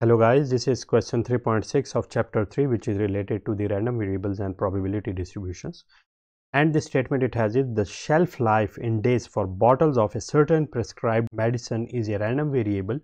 Hello guys, this is question 3.6 of chapter 3, which is related to the random variables and probability distributions. And this statement it has is the shelf life in days for bottles of a certain prescribed medicine is a random variable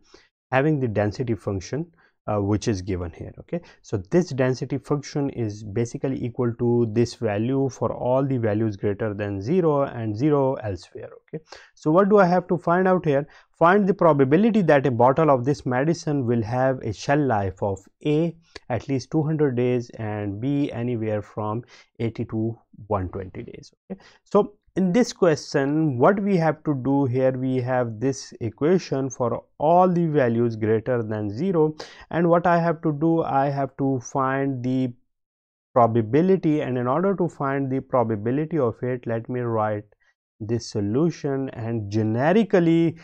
having the density function which is given here. Okay, so this density function is basically equal to this value for all the values greater than 0 and 0 elsewhere. Okay, so what do I have to find out here? Find the probability that a bottle of this medicine will have a shelf life of A at least 200 days and B anywhere from 80 to 120 days. Okay, so in this question what we have to do here, we have this equation for all the values greater than 0, and what I have to do, I have to find the probability, and in order to find the probability of it, let me write this solution. And generically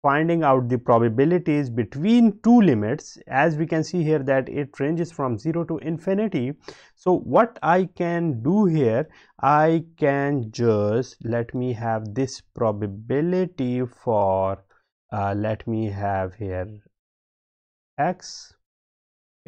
finding out the probabilities between two limits, as we can see here that it ranges from 0 to infinity. So what I can do here, I can just let me have this probability for let me have here x.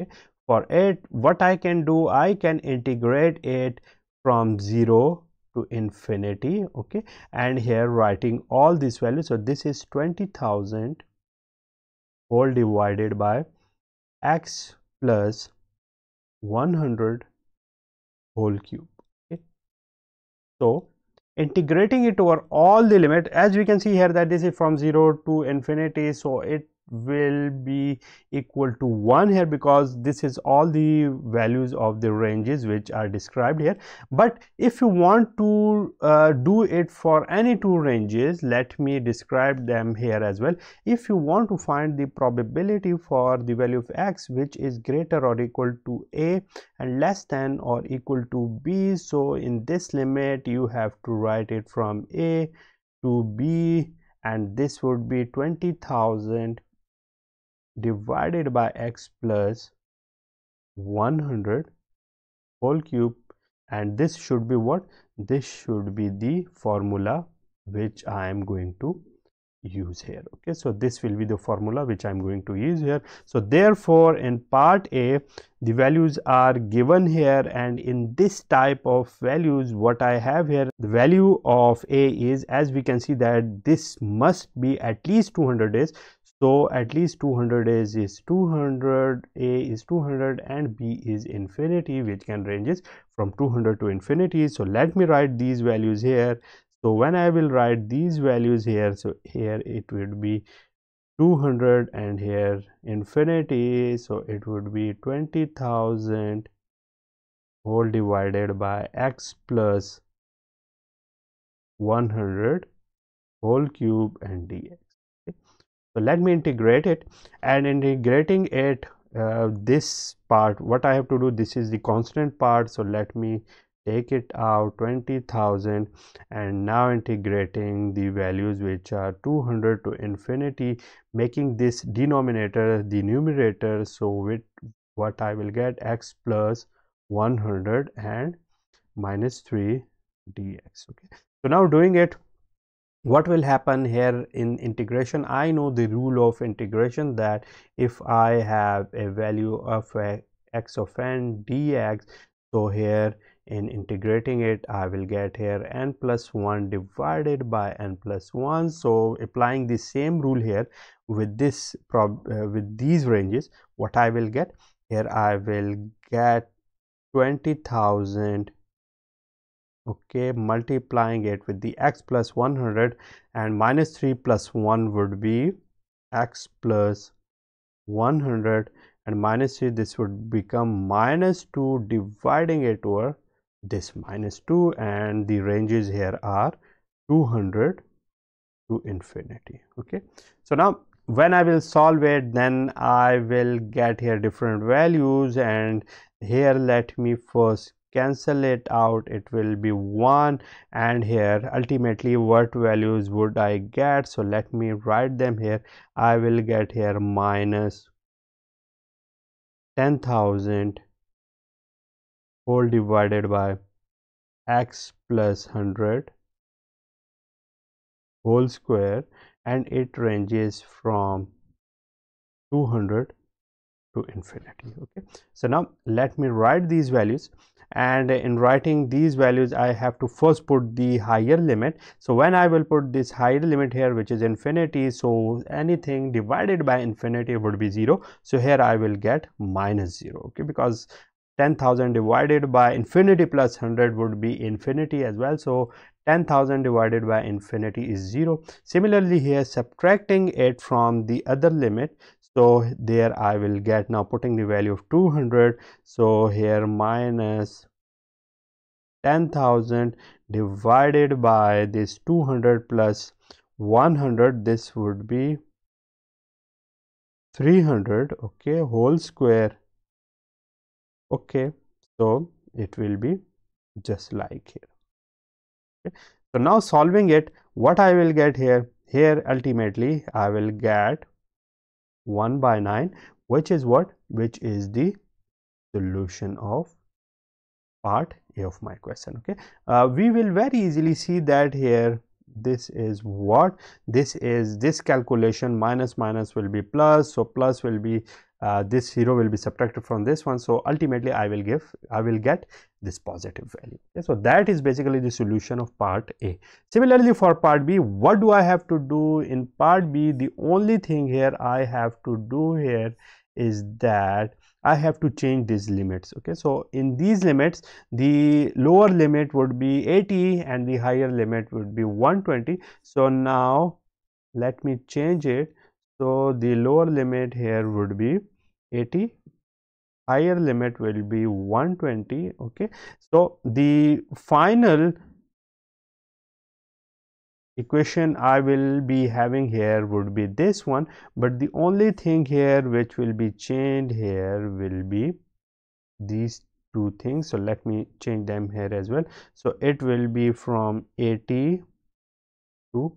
Okay. For it, what I can do, I can integrate it from 0 to infinity. Okay, and here writing all these values, so this is 20,000 all divided by x plus 100 whole cube. Okay, so integrating it over all the limit, as we can see here that this is from 0 to infinity, so it will be equal to 1 here, because this is all the values of the ranges which are described here. But if you want to do it for any two ranges, let me describe them here as well. If you want to find the probability for the value of x which is greater or equal to a and less than or equal to b, so in this limit you have to write it from a to b, and this would be 20,000 divided by x plus 100 whole cube, and this should be what? This should be the formula which I am going to use here. Okay, so this will be the formula which I am going to use here. So therefore in part A the values are given here, and in this type of values what I have here, the value of A is, as we can see that this must be at least 200 days. So at least 200 days is 200, A is 200 and B is infinity, which can ranges from 200 to infinity. So let me write these values here. So when I will write these values here, so here it would be 200 and here infinity, so it would be 20,000 whole divided by x plus 100 whole cube and dx. Okay. So let me integrate it, and integrating it this part, what I have to do, this is the constant part, so let me take it out 20,000, and now integrating the values which are 200 to infinity, making this denominator the numerator. So with what I will get, x plus 100 and minus 3 dx. Okay, so now doing it, what will happen here in integration? I know the rule of integration, that if I have a value of x of n dx, so here in integrating it I will get here n plus 1 divided by n plus 1. So applying the same rule here with this with these ranges, what I will get here, I will get 20,000, okay, multiplying it with the x plus 100, and minus 3 plus 1 would be x plus 100 and minus 3, this would become minus 2, dividing it over this minus 2, and the ranges here are 200 to infinity. Okay, so now when I will solve it, then I will get here different values, and here let me first cancel it out, it will be 1, and here ultimately what values would I get, so let me write them here. I will get here minus 10,000 whole divided by x plus 100 whole square, and it ranges from 200 to infinity. Okay, so now let me write these values, and in writing these values I have to first put the higher limit. So when I will put this higher limit here, which is infinity, so anything divided by infinity would be 0. So here I will get minus 0, okay, because 10,000 divided by infinity plus 100 would be infinity as well. So 10,000 divided by infinity is 0. Similarly here, subtracting it from the other limit, so there I will get, now putting the value of 200, so here minus 10,000 divided by this 200 plus 100, this would be 300, okay, whole square. Okay, so it will be just like here. Okay. So now solving it, what I will get here, ultimately I will get 1/9, which is what, which is the solution of part A of my question. Okay, we will very easily see that here, this is what, this is this calculation, minus will be plus, so plus will be this 0 will be subtracted from this one, so ultimately I will get this positive value. Okay, so that is basically the solution of part A. Similarly for part B, what do I have to do in part B? The only thing here I have to do here is that I have to change these limits. Okay, so in these limits, the lower limit would be 80 and the higher limit would be 120. So now let me change it. So the lower limit here would be 80, higher limit will be 120. Okay, so the final equation I will be having here would be this one, but the only thing here which will be changed here will be these two things. So let me change them here as well. So it will be from 80 to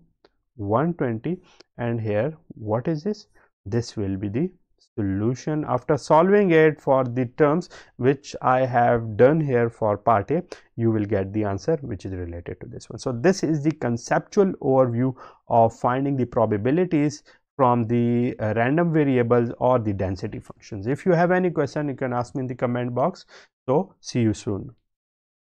120, and here what is this? This will be the solution after solving it for the terms which I have done here for part A. You will get the answer which is related to this one. So this is the conceptual overview of finding the probabilities from the random variables or the density functions. If you have any question, you can ask me in the comment box. So see you soon.